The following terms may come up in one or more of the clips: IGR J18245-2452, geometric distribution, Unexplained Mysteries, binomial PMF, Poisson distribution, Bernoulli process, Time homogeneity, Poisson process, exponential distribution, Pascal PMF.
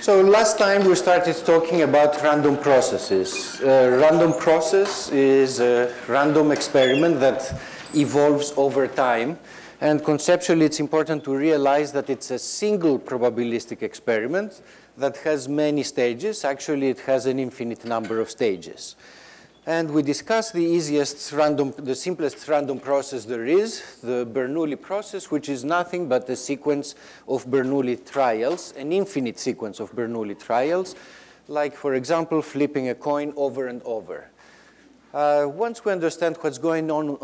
So last time we started talking about random processes. Random process is a random experiment that evolves over time. And conceptually, it's important to realize that it's a single probabilistic experiment that has many stages. Actually, it has an infinite number of stages. And we discussed the simplest random process there is, the Bernoulli process, which is nothing but a sequence of Bernoulli trials, an infinite sequence of Bernoulli trials, like, for example, flipping a coin over and over. Once we understand what's going on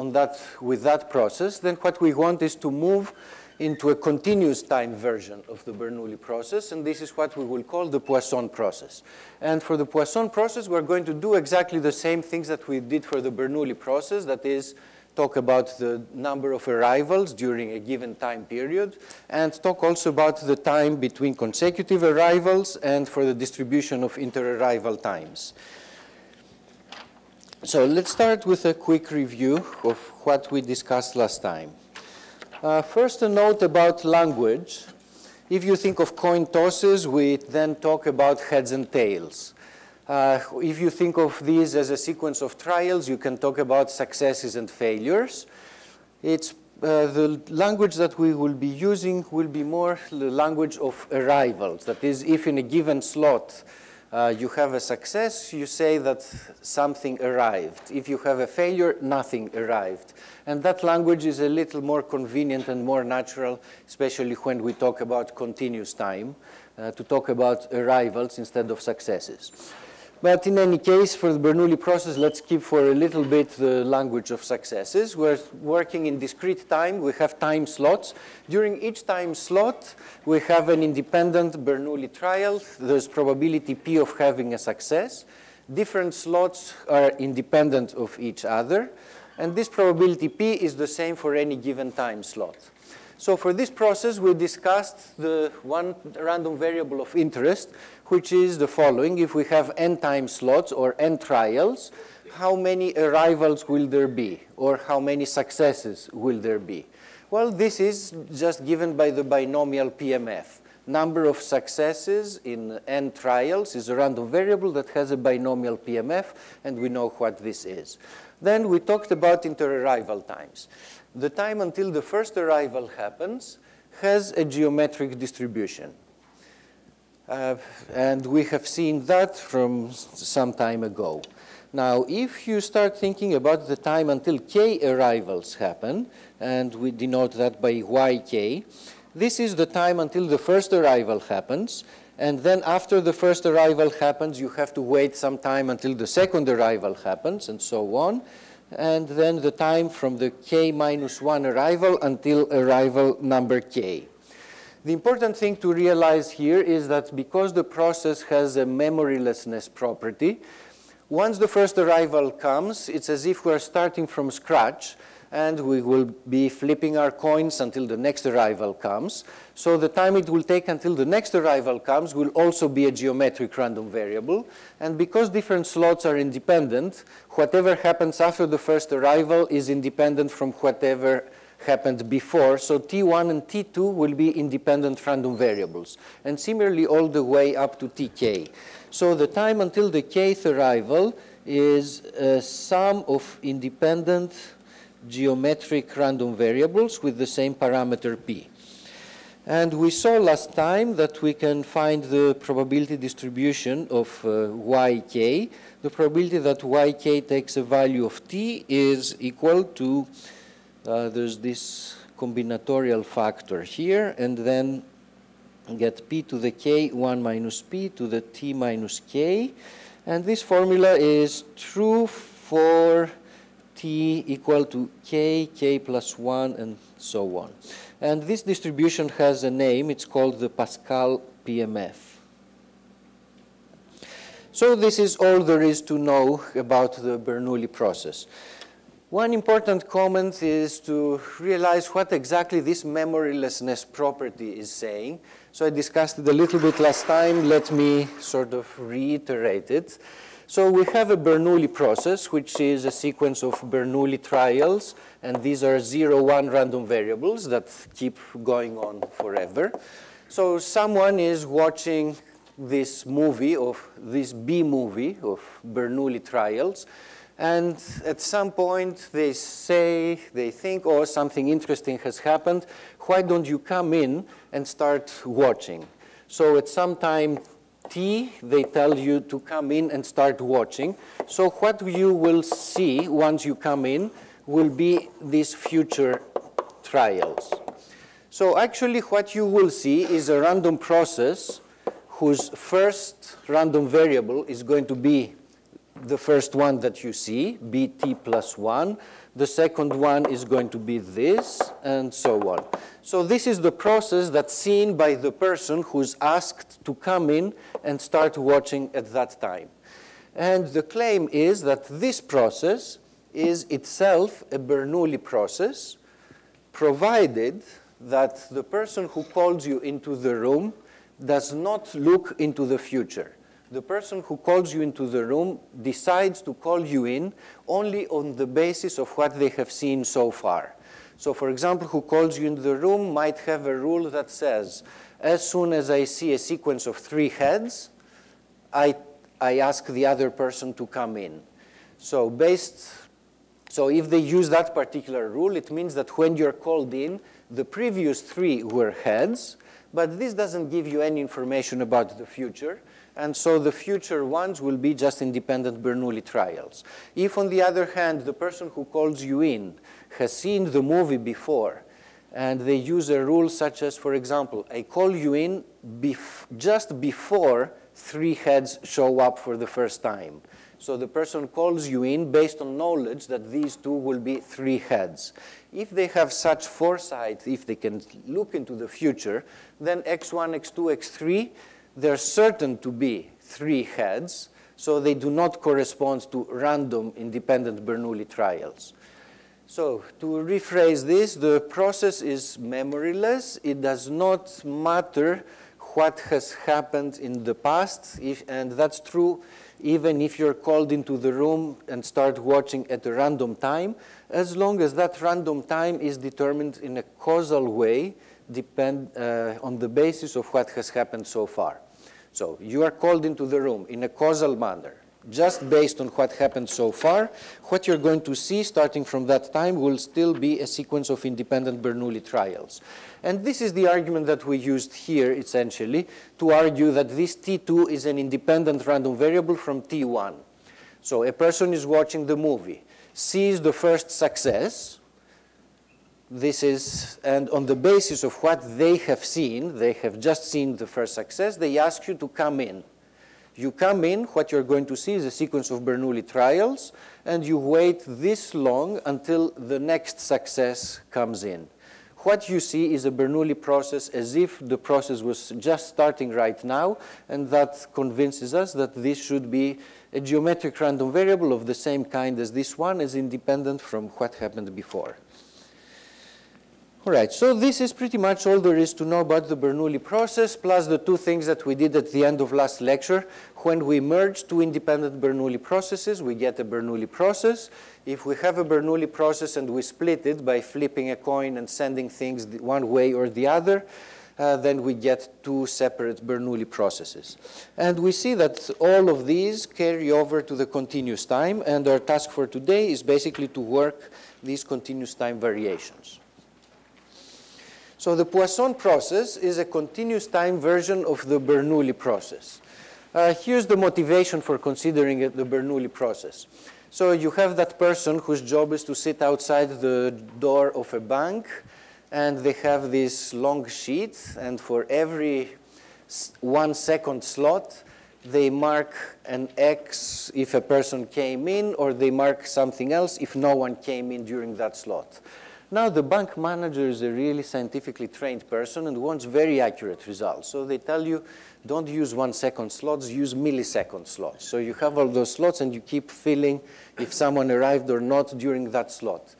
with that process, then what we want is to move into a continuous time version of the Bernoulli process, and this is what we will call the Poisson process. And for the Poisson process, we're going to do exactly the same things that we did for the Bernoulli process, that is, talk about the number of arrivals during a given time period, and talk also about the time between consecutive arrivals and for the distribution of inter-arrival times. So let's start with a quick review of what we discussed last time. First, a note about language. If you think of coin tosses, we then talk about heads and tails. If you think of these as a sequence of trials, you can talk about successes and failures. The language that we will be using will be more the language of arrivals. That is, if in a given slot you have a success, you say that something arrived. If you have a failure, nothing arrived. And that language is a little more convenient and more natural, especially when we talk about continuous time, to talk about arrivals instead of successes. But in any case, for the Bernoulli process, let's keep for a little bit the language of successes. We're working in discrete time. We have time slots. During each time slot, we have an independent Bernoulli trial. There's probability P of having a success. Different slots are independent of each other. And this probability P is the same for any given time slot. So for this process, we discussed the one random variable of interest, which is the following. If we have n time slots or n trials, how many arrivals will there be? Or how many successes will there be? Well, this is just given by the binomial PMF. Number of successes in n trials is a random variable that has a binomial PMF, and we know what this is. Then we talked about inter-arrival times. The time until the first arrival happens has a geometric distribution. And we have seen that from some time ago. Now, if you start thinking about the time until k arrivals happen, and we denote that by yk, this is the time until the first arrival happens. And then after the first arrival happens, you have to wait some time until the second arrival happens, and so on. And then the time from the k minus 1 arrival until arrival number k. The important thing to realize here is that because the process has a memorylessness property, once the first arrival comes, it's as if we're starting from scratch, and we will be flipping our coins until the next arrival comes. So the time it will take until the next arrival comes will also be a geometric random variable. And because different slots are independent, whatever happens after the first arrival is independent from whatever happened before. So T1 and T2 will be independent random variables. And similarly, all the way up to Tk. So the time until the kth arrival is a sum of independent geometric random variables with the same parameter p. And we saw last time that we can find the probability distribution of yk. The probability that yk takes a value of t is equal to, there's this combinatorial factor here, and then get p to the k 1 minus p to the t minus k. And this formula is true for t equal to k, k plus 1, and so on. And this distribution has a name. It's called the Pascal PMF. So this is all there is to know about the Bernoulli process. One important comment is to realize what exactly this memorylessness property is saying. So I discussed it a little bit last time. Let me sort of reiterate it. So we have a Bernoulli process, which is a sequence of Bernoulli trials, and these are 0, 1 random variables that keep going on forever. So someone is watching this movie of this B movie of Bernoulli trials, and at some point they think, oh, something interesting has happened. Why don't you come in and start watching? So at some time T, they tell you to come in and start watching. So what you will see once you come in will be these future trials. So actually what you will see is a random process whose first random variable is going to be the first one that you see, BT+1. The second one is going to be this, and so on. So this is the process that's seen by the person who's asked to come in and start watching at that time. And the claim is that this process is itself a Bernoulli process, provided that the person who calls you into the room does not look into the future. The person who calls you into the room decides to call you in only on the basis of what they have seen so far. So, for example, who calls you into the room might have a rule that says, as soon as I see a sequence of 3 heads, I ask the other person to come in. So if they use that particular rule, it means that when you're called in, the previous 3 were heads, but this doesn't give you any information about the future. And so the future ones will be just independent Bernoulli trials. If, on the other hand, the person who calls you in has seen the movie before, and they use a rule such as, for example, I call you in just before 3 heads show up for the first time. So the person calls you in based on knowledge that these 2 will be 3 heads. If they have such foresight, if they can look into the future, then X1, X2, X3, they're certain to be 3 heads, so they do not correspond to random independent Bernoulli trials. So to rephrase this, the process is memoryless. It does not matter what has happened in the past, and that's true even if you're called into the room and start watching at a random time, as long as that random time is determined in a causal way on the basis of what has happened so far. So you are called into the room in a causal manner, just based on what happened so far. What you're going to see starting from that time will still be a sequence of independent Bernoulli trials. And this is the argument that we used here, essentially, to argue that this T2 is an independent random variable from T1. So a person is watching the movie, sees the first success. And on the basis of what they have seen, they have just seen the first success, they ask you to come in. You come in, what you're going to see is a sequence of Bernoulli trials, and you wait this long until the next success comes in. What you see is a Bernoulli process as if the process was just starting right now, and that convinces us that this should be a geometric random variable of the same kind as this one, as independent from what happened before. All right, so this is pretty much all there is to know about the Bernoulli process, plus the 2 things that we did at the end of last lecture. When we merge 2 independent Bernoulli processes, we get a Bernoulli process. If we have a Bernoulli process and we split it by flipping a coin and sending things one way or the other, then we get 2 separate Bernoulli processes. And we see that all of these carry over to the continuous time, and our task for today is basically to work these continuous time variations. So the Poisson process is a continuous time version of the Bernoulli process. Here's the motivation for considering the Bernoulli process. So you have that person whose job is to sit outside the door of a bank, and they have this long sheet, and for every 1 second slot, they mark an X if a person came in, or they mark something else if no one came in during that slot. Now, the bank manager is a really scientifically trained person and wants very accurate results. So they tell you, don't use 1 second slots, use millisecond slots. So you have all those slots and you keep filling if someone arrived or not during that slot.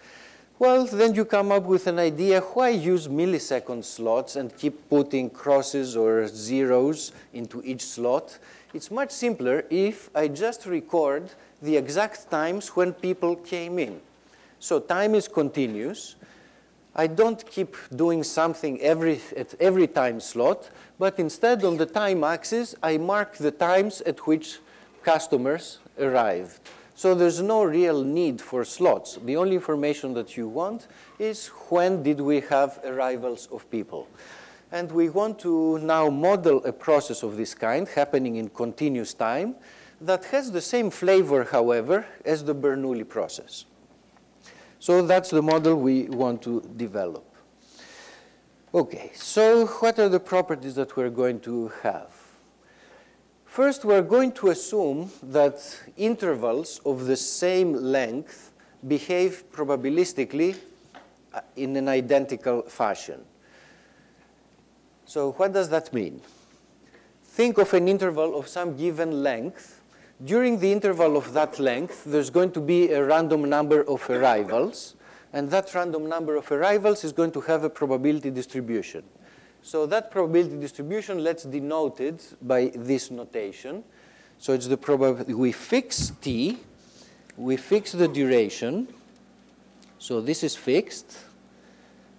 Well, then you come up with an idea, why use millisecond slots and keep putting crosses or zeros into each slot? It's much simpler if I just record the exact times when people came in. So time is continuous. I don't keep doing something at every time slot, but instead on the time axis, I mark the times at which customers arrived. So there's no real need for slots. The only information that you want is when did we have arrivals of people. And we want to now model a process of this kind happening in continuous time that has the same flavor, however, as the Bernoulli process. So that's the model we want to develop. Okay, so what are the properties that we're going to have? First, we're going to assume that intervals of the same length behave probabilistically in an identical fashion. So what does that mean? Think of an interval of some given length. During the interval of that length, there's going to be a random number of arrivals, and that random number of arrivals is going to have a probability distribution. So that probability distribution, let's denote it by this notation. So it's the probability, we fix t, we fix the duration, so this is fixed,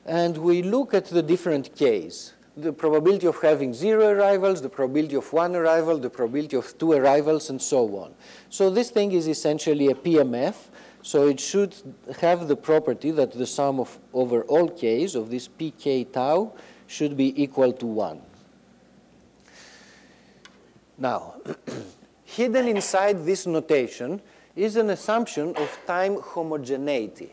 and we look at the different k's. The probability of having 0 arrivals, the probability of 1 arrival, the probability of 2 arrivals, and so on. So this thing is essentially a PMF, so it should have the property that the sum of over all k's of this pk tau should be equal to 1. Now, hidden inside this notation is an assumption of time homogeneity.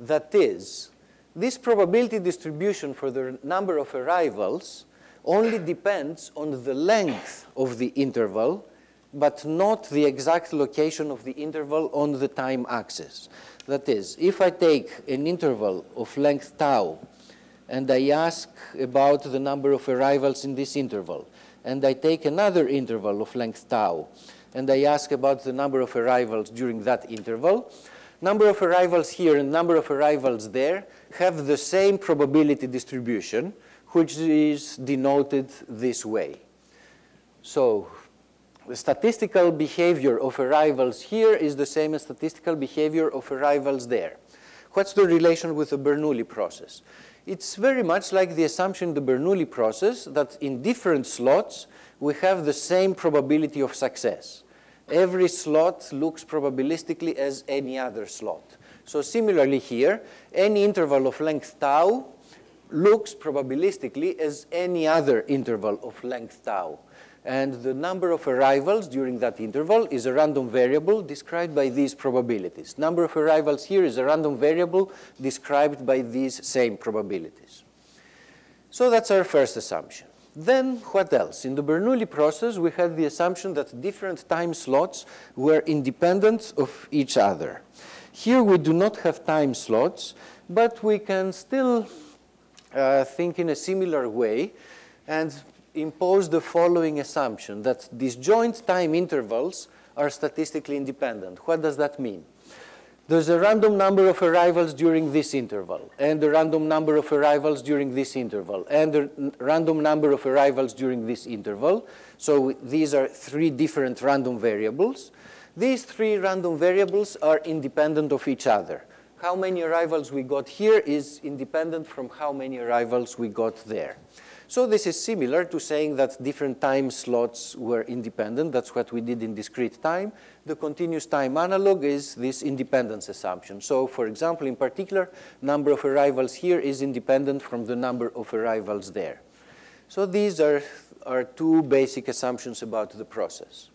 That is, this probability distribution for the number of arrivals only depends on the length of the interval, but not the exact location of the interval on the time axis. That is, if I take an interval of length tau and I ask about the number of arrivals in this interval, and I take another interval of length tau, and I ask about the number of arrivals during that interval, number of arrivals here and number of arrivals there have the same probability distribution, which is denoted this way. So the statistical behavior of arrivals here is the same as statistical behavior of arrivals there. What's the relation with the Bernoulli process? It's very much like the assumption in the Bernoulli process that in different slots, we have the same probability of success. Every slot looks probabilistically as any other slot. So similarly here, any interval of length tau looks probabilistically as any other interval of length tau. And the number of arrivals during that interval is a random variable described by these probabilities. Number of arrivals here is a random variable described by these same probabilities. So that's our first assumption. Then what else? In the Bernoulli process, we had the assumption that different time slots were independent of each other. Here we do not have time slots, but we can still think in a similar way and impose the following assumption, that disjoint time intervals are statistically independent. What does that mean? There's a random number of arrivals during this interval, and a random number of arrivals during this interval, and a random number of arrivals during this interval. So these are three different random variables. These three random variables are independent of each other. How many arrivals we got here is independent from how many arrivals we got there. So this is similar to saying that different time slots were independent. That's what we did in discrete time. The continuous time analog is this independence assumption. So for example, in particular, number of arrivals here is independent from the number of arrivals there. So these are our two basic assumptions about the process.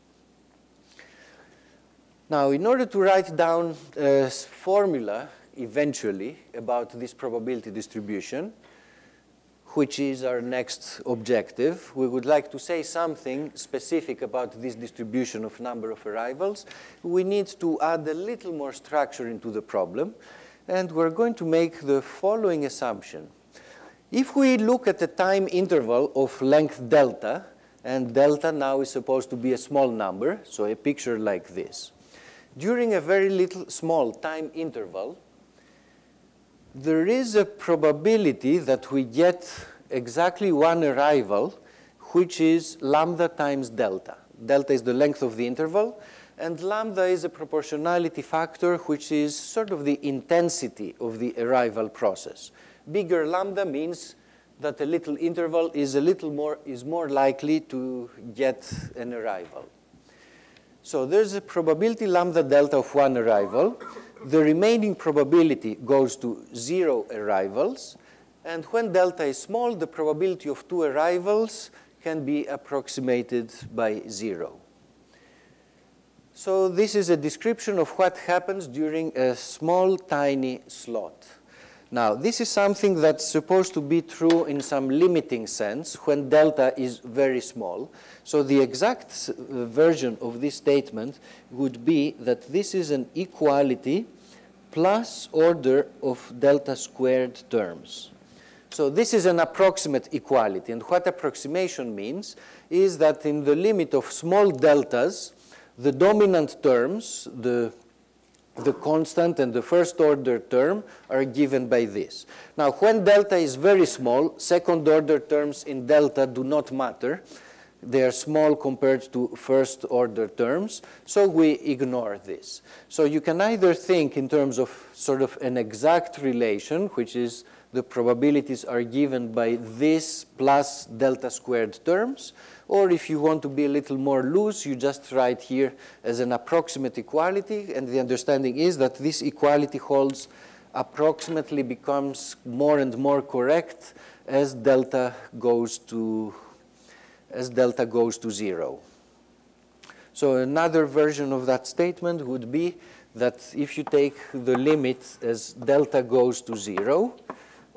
Now, in order to write down a formula eventually about this probability distribution, which is our next objective. We would like to say something specific about this distribution of number of arrivals. We need to add a little more structure into the problem, and we're going to make the following assumption. If we look at the time interval of length delta, and delta now is supposed to be a small number, so a picture like this. During a very little small time interval, there is a probability that we get exactly one arrival, which is lambda times delta. Delta is the length of the interval, and lambda is a proportionality factor, which is sort of the intensity of the arrival process. Bigger lambda means that a little interval is more likely to get an arrival. So there's a probability lambda delta of one arrival. The remaining probability goes to 0 arrivals. And when delta is small, the probability of 2 arrivals can be approximated by 0. So this is a description of what happens during a small, tiny slot. Now, this is something that's supposed to be true in some limiting sense when delta is very small. So the exact version of this statement would be that this is an equality plus order of delta squared terms. So this is an approximate equality. And what approximation means is that in the limit of small deltas, the dominant terms, the constant and the first order term are given by this. Now, when delta is very small, second order terms in delta do not matter. They are small compared to first order terms, so we ignore this. So you can either think in terms of sort of an exact relation, which is the probabilities are given by this plus delta squared terms, or if you want to be a little more loose, you just write here as an approximate equality, and the understanding is that this equality holds approximately becomes more and more correct as delta goes to 0. So another version of that statement would be that if you take the limit as delta goes to 0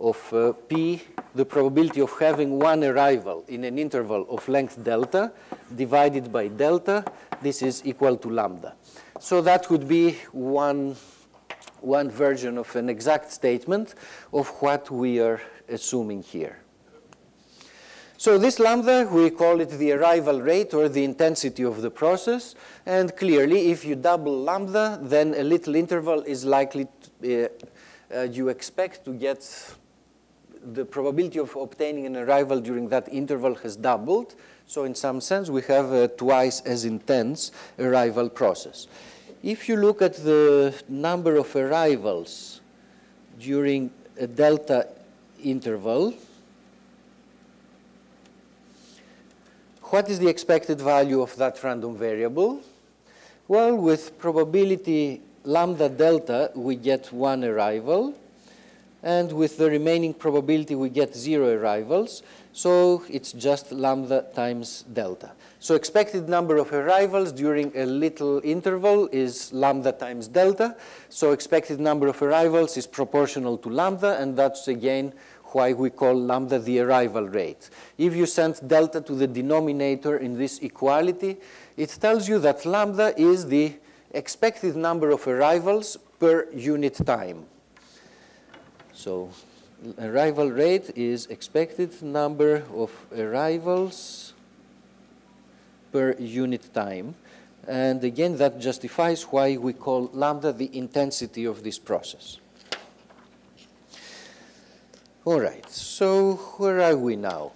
of p, the probability of having one arrival in an interval of length delta divided by delta, this is equal to lambda. So that would be one version of an exact statement of what we are assuming here. So this lambda, we call it the arrival rate or the intensity of the process. And clearly, if you double lambda, then a little interval is likely to, you expect to get the probability of obtaining an arrival during that interval has doubled. So in some sense, we have a twice as intense arrival process. If you look at the number of arrivals during a delta interval, what is the expected value of that random variable? Well, with probability lambda delta, we get one arrival. And with the remaining probability, we get 0 arrivals. So it's just lambda times delta. So expected number of arrivals during a little interval is lambda times delta. So expected number of arrivals is proportional to lambda. And that's, again, why we call lambda the arrival rate. If you send delta to the denominator in this equality, it tells you that lambda is the expected number of arrivals per unit time. So arrival rate is expected number of arrivals per unit time. And again, that justifies why we call lambda the intensity of this process. All right, so where are we now?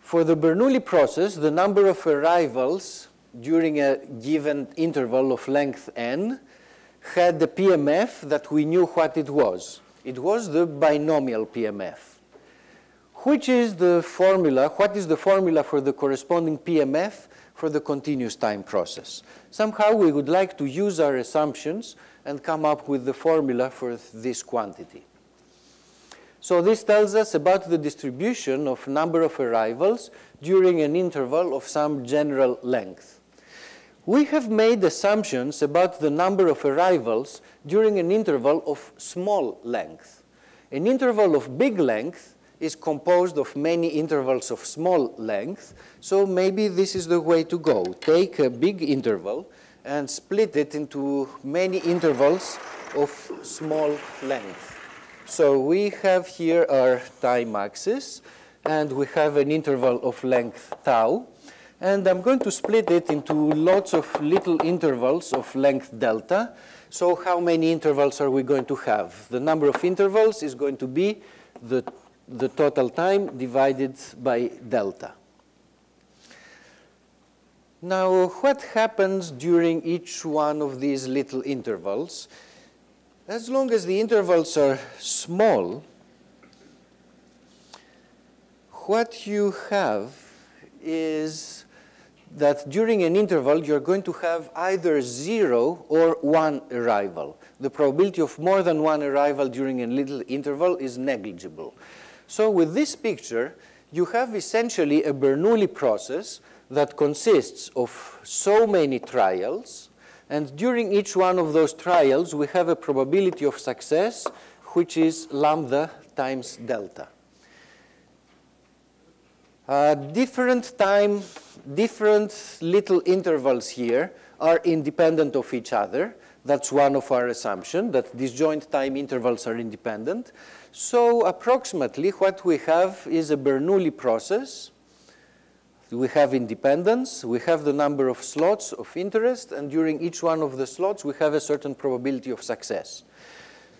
For the Bernoulli process, the number of arrivals during a given interval of length n had the PMF that we knew what it was. It was the binomial PMF. Which is the formula? What is the formula for the corresponding PMF for the continuous time process? Somehow we would like to use our assumptions and come up with the formula for this quantity. So this tells us about the distribution of number of arrivals during an interval of some general length. We have made assumptions about the number of arrivals during an interval of small length. An interval of big length is composed of many intervals of small length, so maybe this is the way to go. Take a big interval and split it into many intervals of small length. So we have here our time axis, and we have an interval of length tau. And I'm going to split it into lots of little intervals of length delta. So how many intervals are we going to have? The number of intervals is going to be the total time divided by delta. Now, what happens during each one of these little intervals? As long as the intervals are small, what you have is that during an interval, you're going to have either 0 or 1 arrival. The probability of more than 1 arrival during a little interval is negligible. So with this picture, you have essentially a Bernoulli process that consists of so many trials, and during each one of those trials, we have a probability of success, which is lambda times delta. Different little intervals here are independent of each other. That's one of our assumptions, that disjoint time intervals are independent. So approximately what we have is a Bernoulli process. We have independence, we have the number of slots of interest, and during each one of the slots we have a certain probability of success.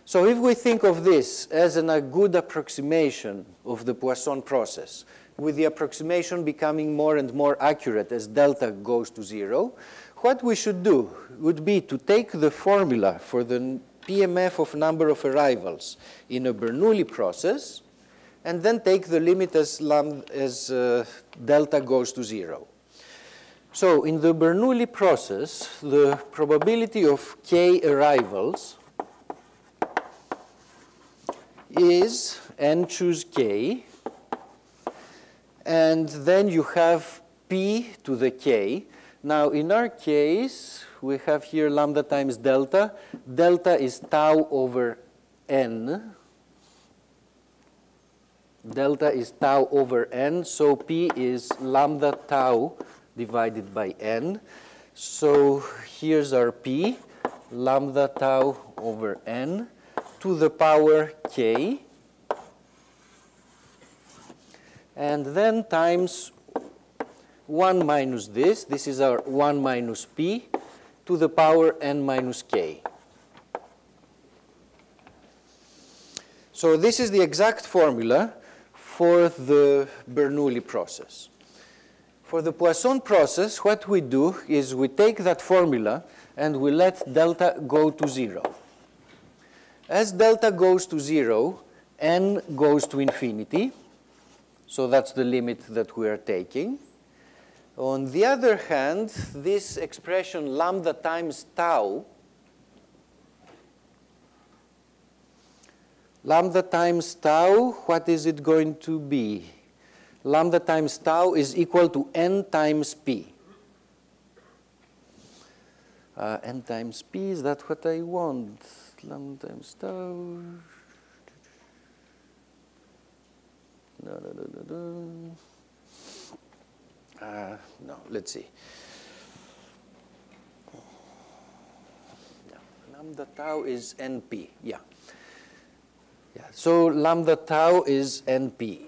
So if we think of this as a good approximation of the Poisson process, with the approximation becoming more and more accurate as delta goes to 0, what we should do would be to take the formula for the PMF of number of arrivals in a Bernoulli process, and then take the limit as delta goes to 0. So in the Bernoulli process, the probability of k arrivals is n choose k, and then you have p to the k. Now, in our case, we have here lambda times delta. Delta is tau over n. Delta is tau over n, so p is lambda tau divided by n. So here's our p, lambda tau over n to the power k, and then times 1 minus this. This is our 1 minus p to the power n minus k. So this is the exact formula for the Bernoulli process. For the Poisson process, what we do is we take that formula and we let delta go to 0. As delta goes to 0, n goes to infinity. So that's the limit that we are taking. On the other hand, this expression lambda times tau, what is it going to be? Lambda times tau is equal to n times p. N times p, is that what I want? Lambda times tau. No, let's see. Yeah. Lambda tau is NP, yeah. So lambda tau is NP.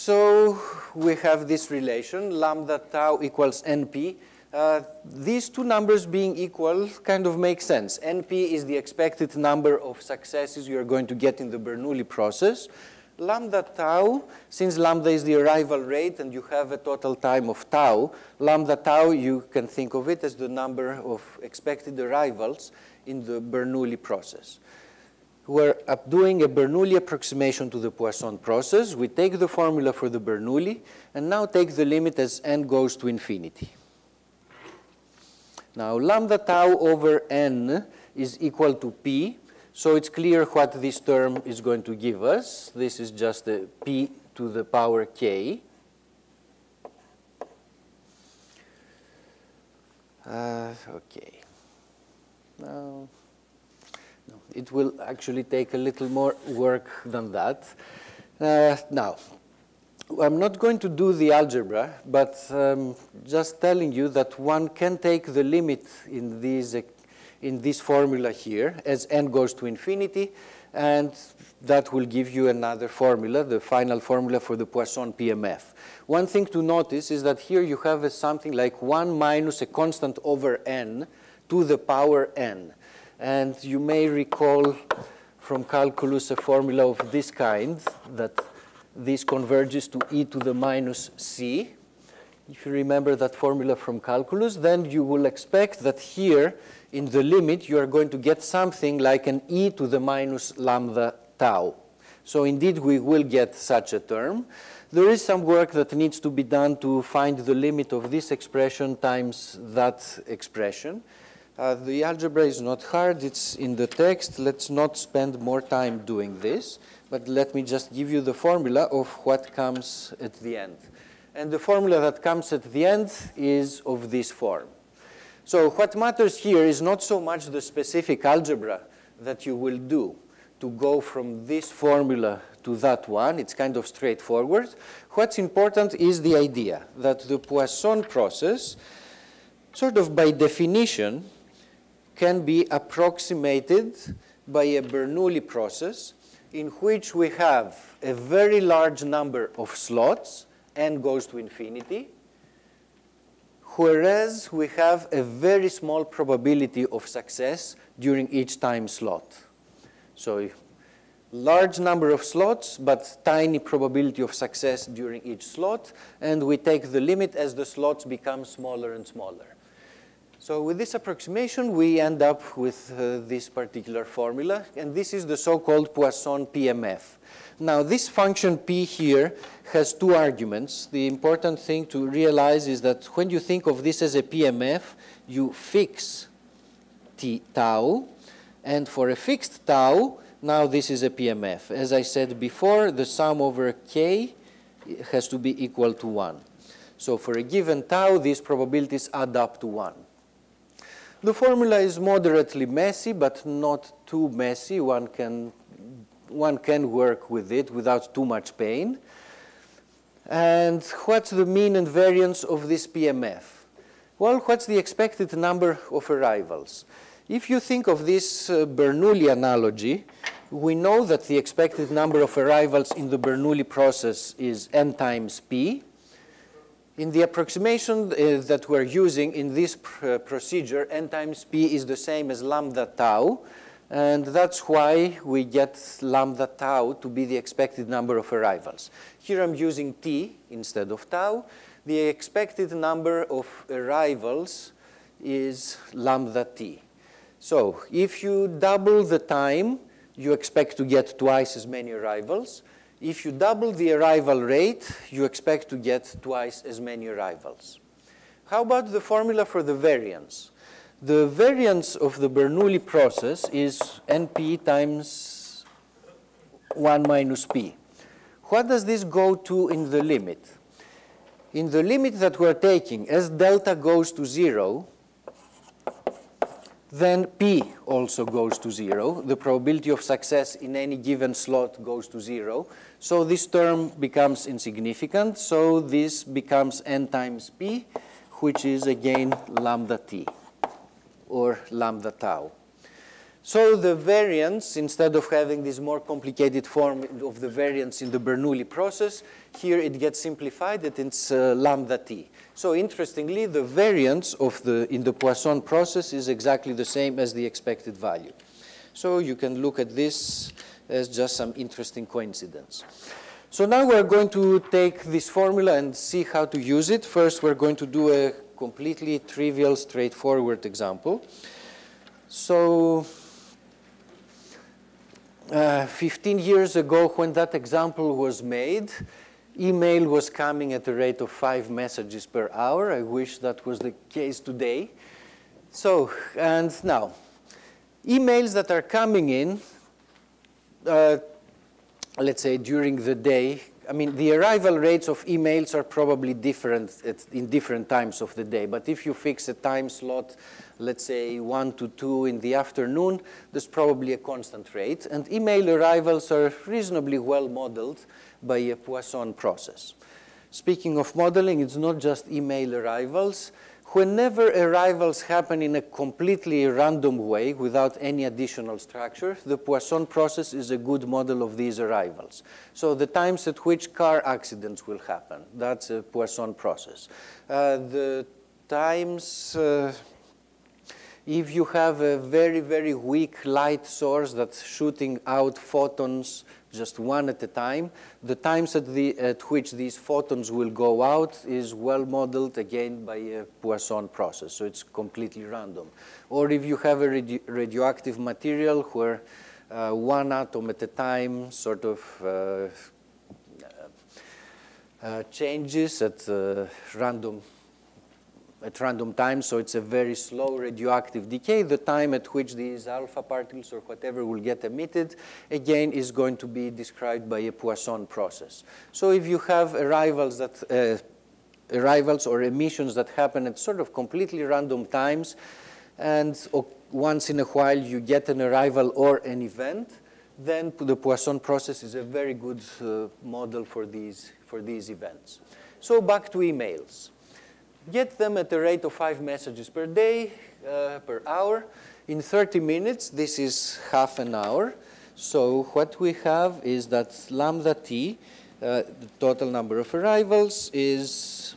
So we have this relation, lambda tau equals NP. These two numbers being equal kind of make sense. NP is the expected number of successes you are going to get in the Bernoulli process. Lambda tau, since lambda is the arrival rate and you have a total time of tau, lambda tau, you can think of it as the number of expected arrivals in the Bernoulli process. We're doing a Bernoulli approximation to the Poisson process. We take the formula for the Bernoulli, and now take the limit as n goes to infinity. Now, lambda tau over n is equal to p. So it's clear what this term is going to give us. This is just a p to the power k. Okay. Now, no, it will actually take a little more work than that. Now, I'm not going to do the algebra, but just telling you that one can take the limit in these in this formula here as n goes to infinity, and that will give you another formula, the final formula for the Poisson PMF. One thing to notice is that here you have something like 1 minus a constant over n to the power n. And you may recall from calculus a formula of this kind, that this converges to e to the minus c. If you remember that formula from calculus, then you will expect that here in the limit, you are going to get something like an e to the minus lambda tau. So indeed, we will get such a term. There is some work that needs to be done to find the limit of this expression times that expression. The algebra is not hard. It's in the text. Let's not spend more time doing this. But let me just give you the formula of what comes at the end. And the formula that comes at the end is of this form. So what matters here is not so much the specific algebra that you will do to go from this formula to that one. It's kind of straightforward. What's important is the idea that the Poisson process, sort of by definition, can be approximated by a Bernoulli process in which we have a very large number of slots, n goes to infinity, whereas we have a very small probability of success during each time slot. So large number of slots, but tiny probability of success during each slot. And we take the limit as the slots become smaller and smaller. So with this approximation, we end up with this particular formula. And this is the so-called Poisson PMF. Now, this function p here has two arguments. The important thing to realize is that when you think of this as a PMF, you fix t tau. And for a fixed tau, now this is a PMF. As I said before, the sum over k has to be equal to 1. So for a given tau, these probabilities add up to 1. The formula is moderately messy, but not too messy. One can work with it without too much pain. And what's the mean and variance of this PMF? Well, what's the expected number of arrivals? If you think of this Bernoulli analogy, we know that the expected number of arrivals in the Bernoulli process is n times p. In the approximation that we're using in this procedure, n times p is the same as lambda tau. And that's why we get lambda tau to be the expected number of arrivals. Here I'm using t instead of tau. The expected number of arrivals is lambda t. So if you double the time, you expect to get twice as many arrivals. If you double the arrival rate, you expect to get twice as many arrivals. How about the formula for the variance? The variance of the Bernoulli process is NP times 1 minus P. What does this go to in the limit? In the limit that we're taking, as delta goes to 0, then P also goes to 0. The probability of success in any given slot goes to 0. So this term becomes insignificant. So this becomes N times P, which is, again, lambda T, or lambda tau. So the variance, instead of having this more complicated form of the variance in the Bernoulli process, here it gets simplified that it's lambda t. So interestingly, the variance of in the Poisson process is exactly the same as the expected value. So you can look at this as just some interesting coincidence. So now we're going to take this formula and see how to use it. First, we're going to do a completely trivial, straightforward example. So 15 years ago, when that example was made, email was coming at a rate of 5 messages per hour. I wish that was the case today. So, and now, emails that are coming in, let's say during the day, I mean, the arrival rates of emails are probably different in different times of the day. But if you fix a time slot, let's say 1 to 2 in the afternoon, there's probably a constant rate. And email arrivals are reasonably well modeled by a Poisson process. Speaking of modeling, it's not just email arrivals. Whenever arrivals happen in a completely random way without any additional structure, the Poisson process is a good model of these arrivals. So the times at which car accidents will happen, that's a Poisson process. The times, if you have a very, very weak light source that's shooting out photons just one at a time, the times at which these photons will go out is well modeled, again, by a Poisson process. So it's completely random. Or if you have a radioactive material where one atom at a time sort of changes at random times, so it's a very slow radioactive decay, the time at which these alpha particles or whatever will get emitted, again, is going to be described by a Poisson process. So if you have arrivals or emissions that happen at sort of completely random times, and once in a while you get an arrival or an event, then the Poisson process is a very good model for these events. So back to emails. Get them at the rate of 5 messages per day, per hour. In 30 minutes, this is half an hour. So what we have is that lambda t, the total number of arrivals is,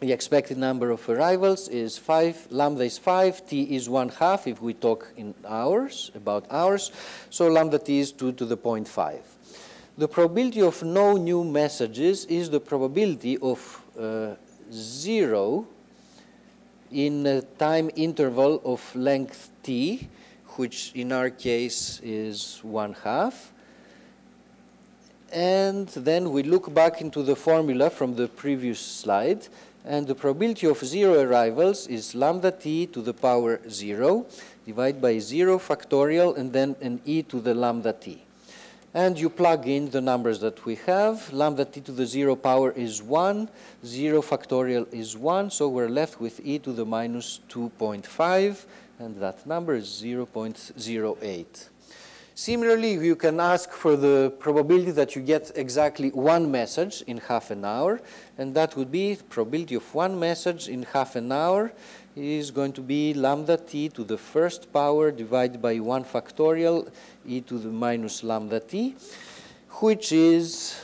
the expected number of arrivals is 5. Lambda is 5. T is 1/2 if we talk in hours, about hours. So lambda t is 2⁵. The probability of no new messages is the probability of 0 in a time interval of length t, which in our case is 1/2. And then we look back into the formula from the previous slide, and the probability of 0 arrivals is lambda t to the power 0 divided by 0 factorial and then an e to the lambda t. And you plug in the numbers that we have. Lambda t to the 0 power is 1. 0 factorial is 1. So we're left with e to the minus 2.5. And that number is 0.08. Similarly, you can ask for the probability that you get exactly one message in half an hour. And that would be the probability of one message in half an hour is going to be lambda t to the first power divided by 1 factorial e to the minus lambda t, which is,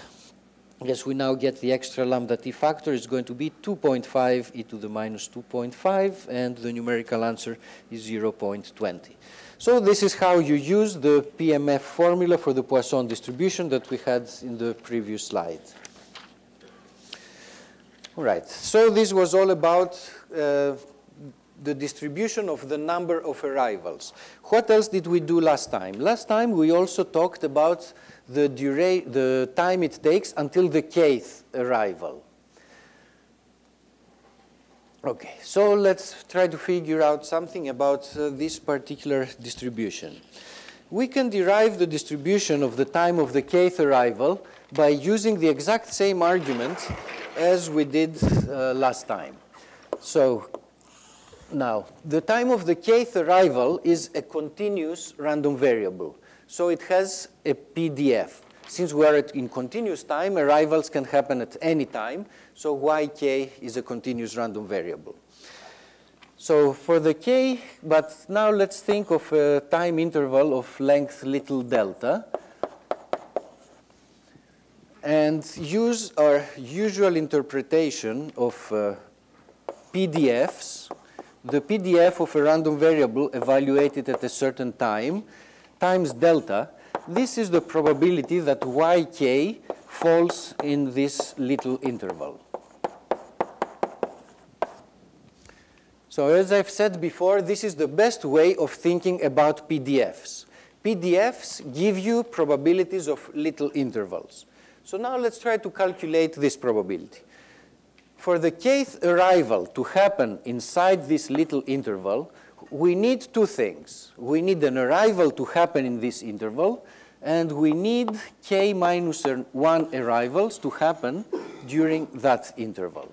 yes, we now get the extra lambda t factor, is going to be 2.5 e to the minus 2.5, and the numerical answer is 0.20. So this is how you use the PMF formula for the Poisson distribution that we had in the previous slide. All right, so this was all about the distribution of the number of arrivals. What else did we do last time? Last time we also talked about the time it takes until the kth arrival. Okay, so let's try to figure out something about this particular distribution. We can derive the distribution of the time of the kth arrival by using the exact same argument as we did last time. So, now, the time of the kth arrival is a continuous random variable. So it has a PDF. Since we are in continuous time, arrivals can happen at any time. So yk is a continuous random variable. So for the k, but now let's think of a time interval of length little delta and use our usual interpretation of PDFs. The PDF of a random variable evaluated at a certain time times delta. This is the probability that yk falls in this little interval. So as I've said before, this is the best way of thinking about PDFs. PDFs give you probabilities of little intervals. So now let's try to calculate this probability. For the kth arrival to happen inside this little interval, we need two things. We need an arrival to happen in this interval, and we need k minus 1 arrivals to happen during that interval.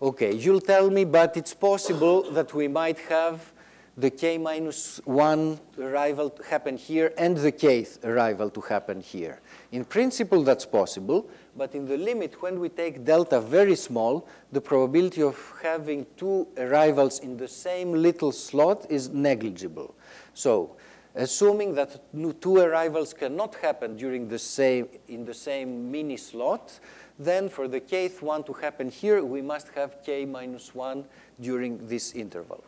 Okay, you'll tell me, but it's possible that we might have the k minus 1 arrival to happen here and the kth arrival to happen here. In principle, that's possible, but in the limit, when we take delta very small, the probability of having two arrivals in the same little slot is negligible. So, assuming that two arrivals cannot happen during the same, in the same mini slot, then for the kth one to happen here, we must have k minus 1 during this interval.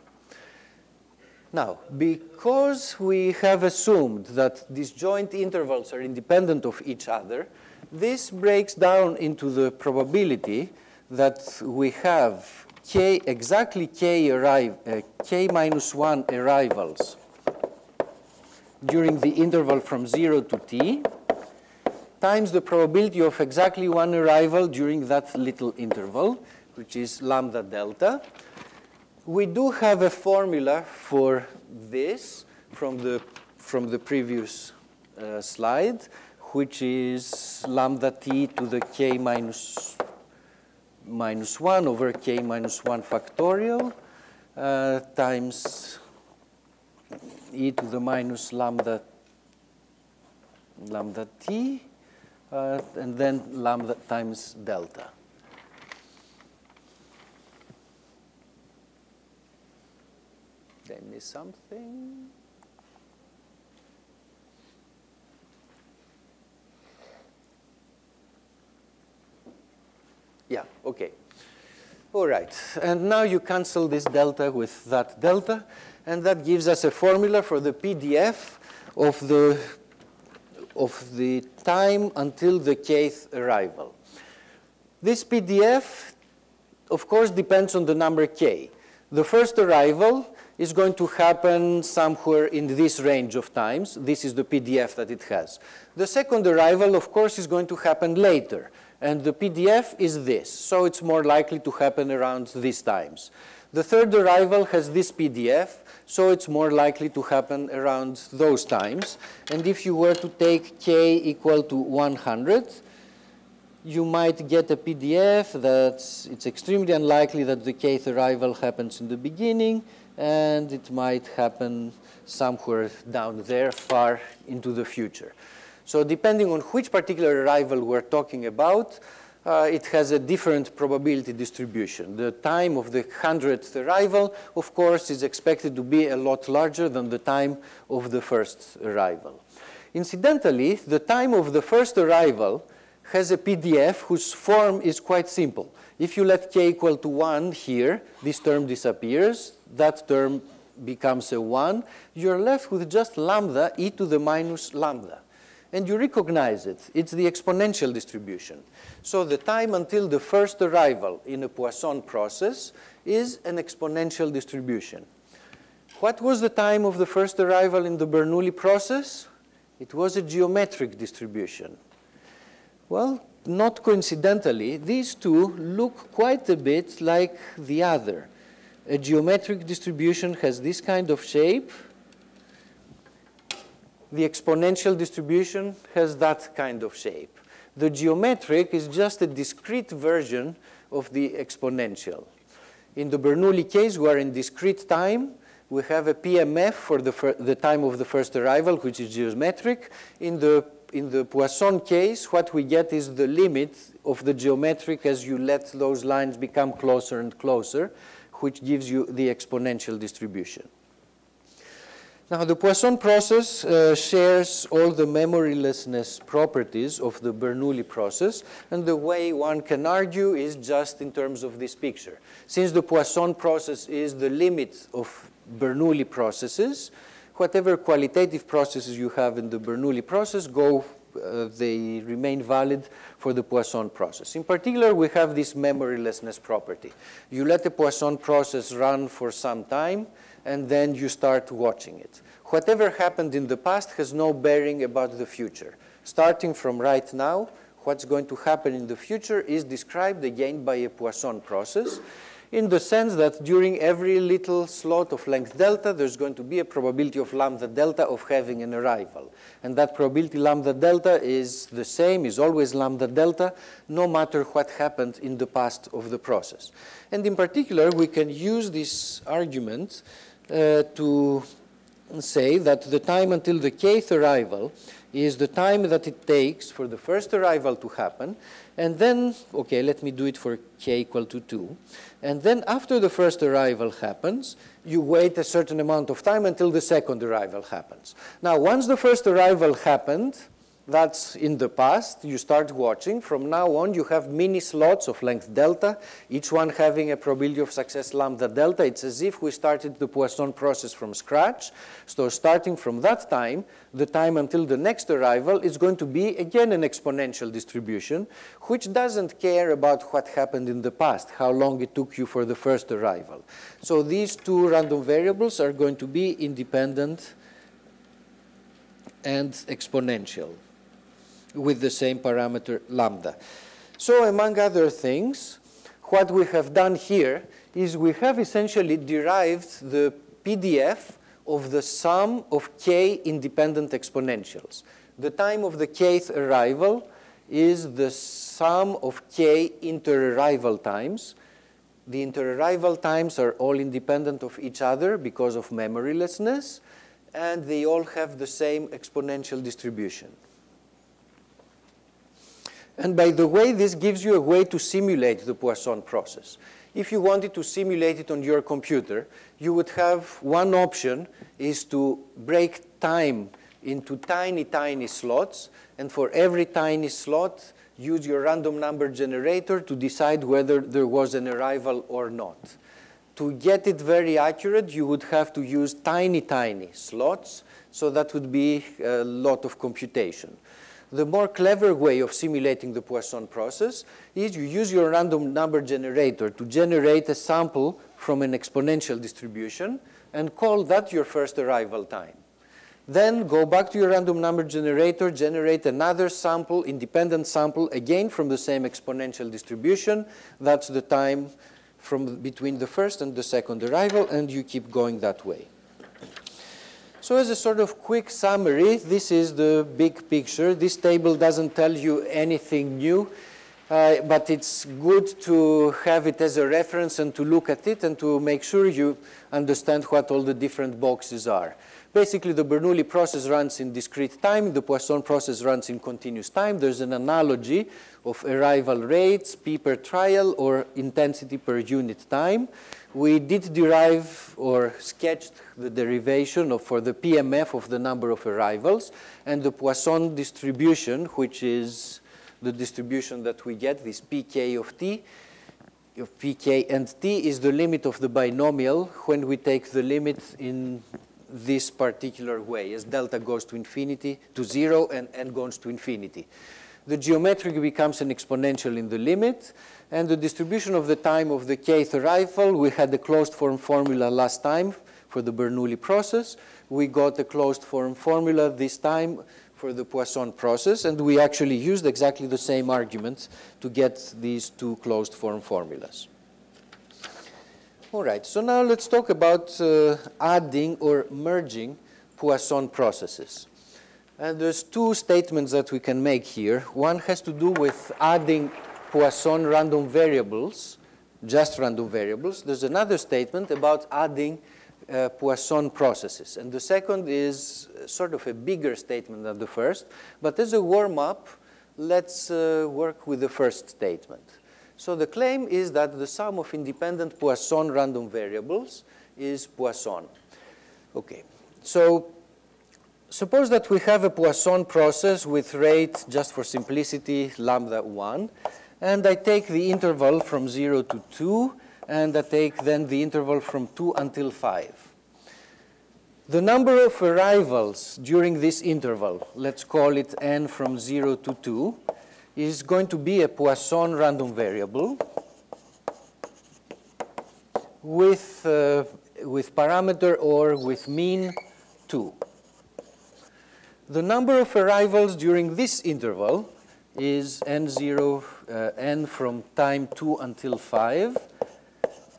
Now, because we have assumed that disjoint intervals are independent of each other, this breaks down into the probability that we have k minus 1 arrivals during the interval from 0 to t times the probability of exactly one arrival during that little interval, which is lambda delta. We do have a formula for this from the previous slide, which is lambda t to the k minus 1 over k minus 1 factorial times e to the minus lambda t, and then lambda times delta. Did I miss something? Yeah, okay. All right, and now you cancel this delta with that delta, and that gives us a formula for the PDF of the time until the kth arrival. This PDF, of course, depends on the number k. The first arrival is going to happen somewhere in this range of times. This is the PDF that it has. The second arrival, of course, is going to happen later. And the PDF is this, so it's more likely to happen around these times. The third arrival has this PDF, so it's more likely to happen around those times. And if you were to take k equal to 100, you might get a PDF that's, it's extremely unlikely that the kth arrival happens in the beginning, and it might happen somewhere down there, far into the future. So depending on which particular arrival we're talking about, it has a different probability distribution. The time of the 100th arrival, of course, is expected to be a lot larger than the time of the first arrival. Incidentally, the time of the first arrival has a PDF whose form is quite simple. If you let k equal to 1 here, this term disappears, that term becomes a 1. You're left with just lambda e to the minus lambda. And you recognize it. It's the exponential distribution. So the time until the first arrival in a Poisson process is an exponential distribution. What was the time of the first arrival in the Bernoulli process? It was a geometric distribution. Well, not coincidentally, these two look quite a bit like the other. A geometric distribution has this kind of shape. The exponential distribution has that kind of shape. The geometric is just a discrete version of the exponential. In the Bernoulli case, we are in discrete time. We have a PMF for the time of the first arrival, which is geometric. In the Poisson case, what we get is the limit of the geometric as you let those lines become closer and closer, which gives you the exponential distribution. Now, the Poisson process shares all the memorylessness properties of the Bernoulli process, and the way one can argue is just in terms of this picture. Since the Poisson process is the limit of Bernoulli processes, whatever qualitative processes you have in the Bernoulli process they remain valid for the Poisson process. In particular, we have this memorylessness property. You let the Poisson process run for some time, and then you start watching it. Whatever happened in the past has no bearing about the future. Starting from right now, what's going to happen in the future is described again by a Poisson process. in the sense that during every little slot of length delta, there's going to be a probability of lambda delta of having an arrival. And that probability lambda delta is the same, is always lambda delta, no matter what happened in the past of the process. And in particular, we can use this argument to say that the time until the kth arrival is the time that it takes for the first arrival to happen. And then, okay, let me do it for k equal to 2. And then after the first arrival happens, you wait a certain amount of time until the second arrival happens. Now, once the first arrival happened, that's in the past. You start watching. From now on, you have mini slots of length delta, each one having a probability of success lambda delta. It's as if we started the Poisson process from scratch. So starting from that time, the time until the next arrival is going to be, again, an exponential distribution, which doesn't care about what happened in the past, how long it took you for the first arrival. So these two random variables are going to be independent and exponential, with the same parameter lambda. So among other things, what we have done here is we have essentially derived the PDF of the sum of k independent exponentials. The time of the kth arrival is the sum of k inter-arrival times. The inter-arrival times are all independent of each other because of memorylessness, and they all have the same exponential distribution. And by the way, this gives you a way to simulate the Poisson process. If you wanted to simulate it on your computer, you would have one option is to break time into tiny, tiny slots. And for every tiny slot, use your random number generator to decide whether there was an arrival or not. To get it very accurate, you would have to use tiny, tiny slots. So that would be a lot of computation. The more clever way of simulating the Poisson process is you use your random number generator to generate a sample from an exponential distribution and call that your first arrival time. Then go back to your random number generator, generate another sample, independent sample, again from the same exponential distribution. That's the time from between the first and the second arrival, and you keep going that way. So as a sort of quick summary, this is the big picture. This table doesn't tell you anything new, but it's good to have it as a reference and to look at it and to make sure you understand what all the different boxes are. Basically, the Bernoulli process runs in discrete time. The Poisson process runs in continuous time. There's an analogy of arrival rates, p per trial, or intensity per unit time. We did derive or sketched the derivation for the PMF of the number of arrivals, and the Poisson distribution, which is the distribution that we get, this pk of t, of pk and t, is the limit of the binomial when we take the limit in this particular way, as delta goes to infinity, to 0, and n goes to infinity. The geometric becomes an exponential in the limit. And the distribution of the time of the kth arrival, we had a closed form formula last time for the Bernoulli process. We got a closed form formula this time for the Poisson process. And we actually used exactly the same arguments to get these two closed form formulas. All right, so now let's talk about adding or merging Poisson processes. And there's two statements that we can make here. One has to do with adding Poisson random variables, just random variables. There's another statement about adding Poisson processes. And the second is sort of a bigger statement than the first. But as a warm-up, let's work with the first statement. So the claim is that the sum of independent Poisson random variables is Poisson. OK, so suppose that we have a Poisson process with rate, just for simplicity, lambda 1. And I take the interval from 0 to 2. And I take then the interval from 2 until 5. The number of arrivals during this interval, let's call it n from 0 to 2, is going to be a Poisson random variable with parameter or with mean 2. The number of arrivals during this interval is n from time 2 until 5,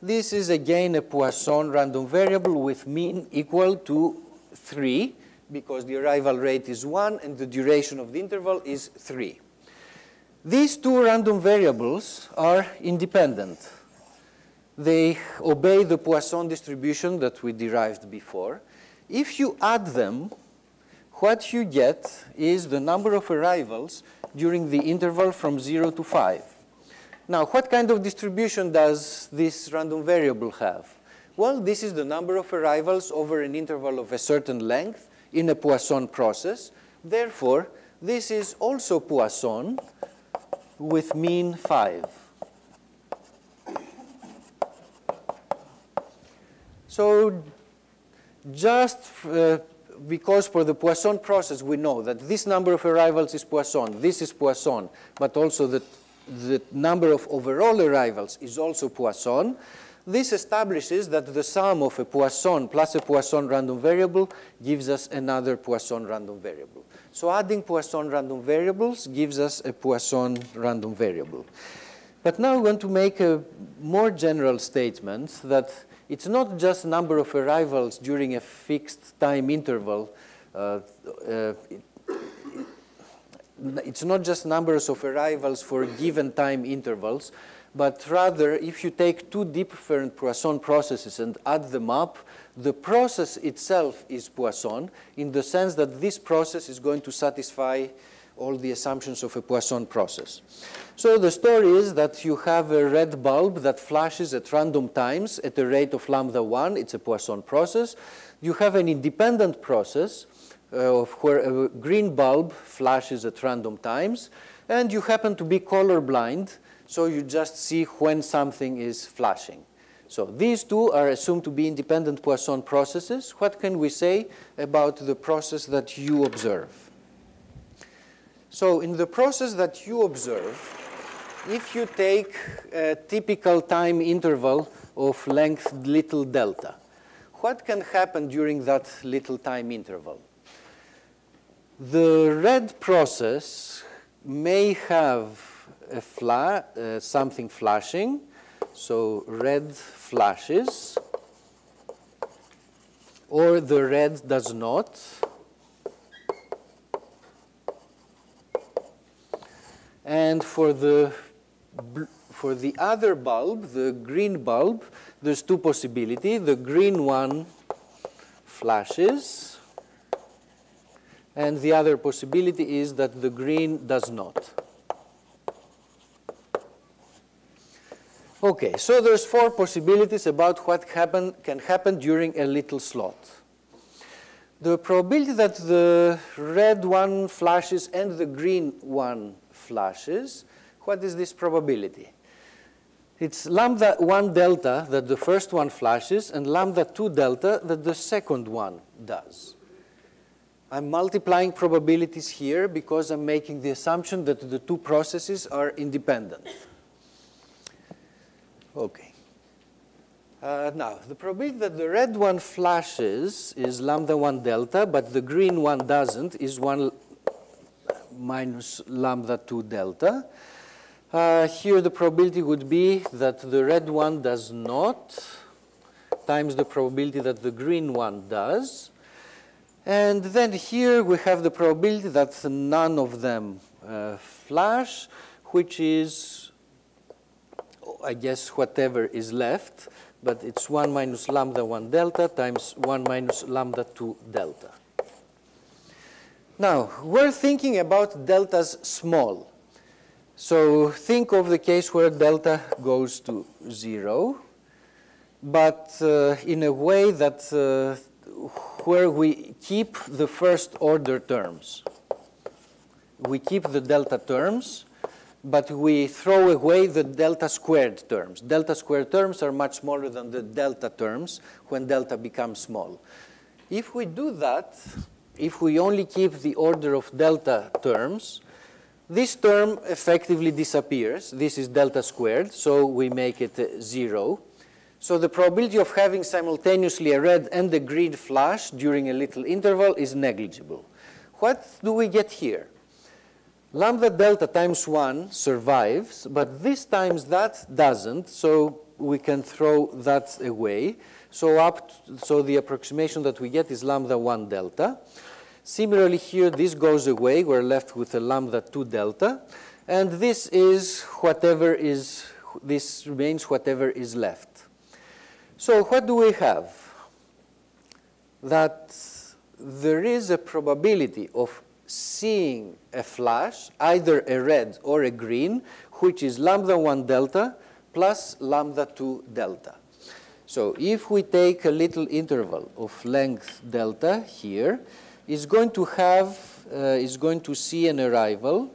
This is again a Poisson random variable with mean equal to 3, because the arrival rate is 1 and the duration of the interval is 3. These two random variables are independent. They obey the Poisson distribution that we derived before. If you add them, what you get is the number of arrivals during the interval from 0 to 5. Now, what kind of distribution does this random variable have? Well, this is the number of arrivals over an interval of a certain length in a Poisson process. Therefore, this is also Poisson with mean 5. So because for the Poisson process we know that this number of arrivals is Poisson, this is Poisson, but also the number of overall arrivals is also Poisson, this establishes that the sum of a Poisson plus a Poisson random variable gives us another Poisson random variable. So adding Poisson random variables gives us a Poisson random variable. But now I'm going to make a more general statement that it's not just number of arrivals during a fixed time interval. It's not just numbers of arrivals for given time intervals, but rather if you take two different Poisson processes and add them up, the process itself is Poisson in the sense that this process is going to satisfy all the assumptions of a Poisson process. So the story is that you have a red bulb that flashes at random times at the rate of lambda 1. It's a Poisson process. You have an independent process where a green bulb flashes at random times, and you happen to be colorblind, so you just see when something is flashing. So these two are assumed to be independent Poisson processes. What can we say about the process that you observe? So in the process that you observe, if you take a typical time interval of length little delta, what can happen during that little time interval? The red process may have a something flashing, so red flashes, or the red does not. And for the other bulb, the green bulb, there's two possibilities. The green one flashes, and the other possibility is that the green does not. Okay, so there's four possibilities about what can happen during a little slot. The probability that the red one flashes and the green one flashes, what is this probability? It's lambda 1 delta that the first one flashes and lambda 2 delta that the second one does. I'm multiplying probabilities here because I'm making the assumption that the two processes are independent. Okay. Now, the probability that the red one flashes is lambda 1 delta, but the green one doesn't is 1 minus lambda 2 delta. Here the probability would be that the red one does not times the probability that the green one does. And then here we have the probability that none of them flash, which is, I guess, whatever is left, but it's 1 minus lambda 1 delta times 1 minus lambda 2 delta. Now, we're thinking about deltas small. So think of the case where delta goes to 0, but in a way that where we keep the first order terms. We keep the delta terms, but we throw away the delta squared terms. Delta squared terms are much smaller than the delta terms when delta becomes small. If we do that, if we only keep the order of delta terms, this term effectively disappears. This is delta squared, so we make it 0. So the probability of having simultaneously a red and a green flash during a little interval is negligible. What do we get here? Lambda delta times 1 survives, but this times that doesn't, so we can throw that away. So so the approximation that we get is lambda 1 delta. Similarly here, this goes away. We're left with a lambda 2 delta. And this is whatever is, this remains whatever is left. So what do we have? That there is a probability of seeing a flash, either a red or a green, which is lambda 1 delta plus lambda 2 delta. So if we take a little interval of length delta here, it's going to have, it's going to see an arrival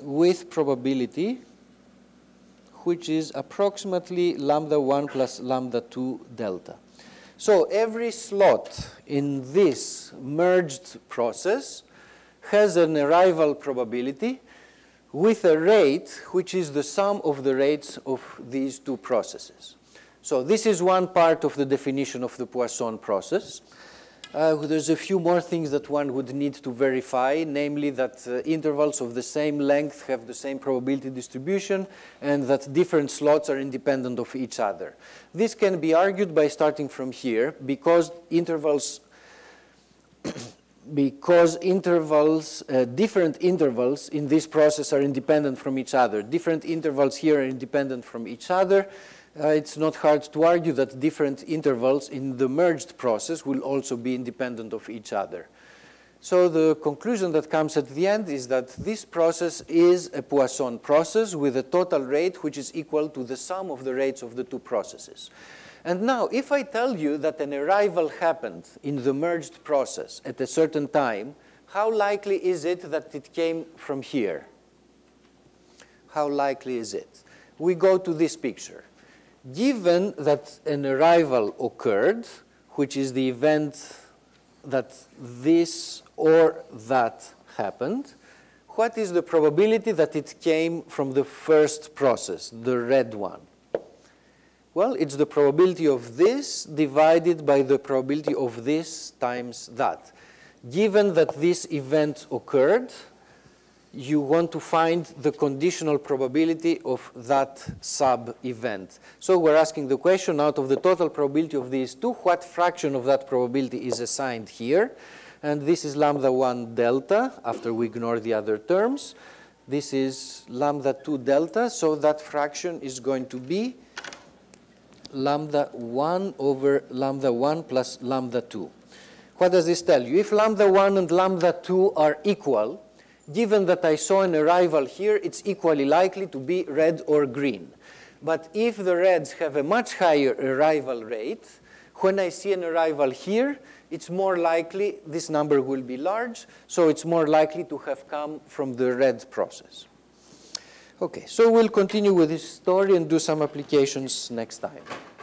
with probability which is approximately lambda 1 plus lambda 2 delta. So every slot in this merged process has an arrival probability with a rate which is the sum of the rates of these two processes. So this is one part of the definition of the Poisson process. There's a few more things that one would need to verify, namely that intervals of the same length have the same probability distribution and that different slots are independent of each other. This can be argued by starting from here because intervals, different intervals in this process are independent from each other. Different intervals here are independent from each other. It's not hard to argue that different intervals in the merged process will also be independent of each other. So the conclusion that comes at the end is that this process is a Poisson process with a total rate which is equal to the sum of the rates of the two processes. And now, if I tell you that an arrival happened in the merged process at a certain time, how likely is it that it came from here? How likely is it? We go to this picture. Given that an arrival occurred, which is the event that this or that happened, what is the probability that it came from the first process, the red one? Well, it's the probability of this divided by the probability of this times that. Given that this event occurred, you want to find the conditional probability of that sub-event. So we're asking the question, out of the total probability of these two, what fraction of that probability is assigned here? And this is lambda 1 delta, after we ignore the other terms. This is lambda 2 delta, so that fraction is going to be lambda 1 over lambda 1 plus lambda 2. What does this tell you? If lambda 1 and lambda 2 are equal, given that I saw an arrival here, it's equally likely to be red or green. But if the reds have a much higher arrival rate, when I see an arrival here, it's more likely, this number will be large, so it's more likely to have come from the red process. Okay, so we'll continue with this story and do some applications next time.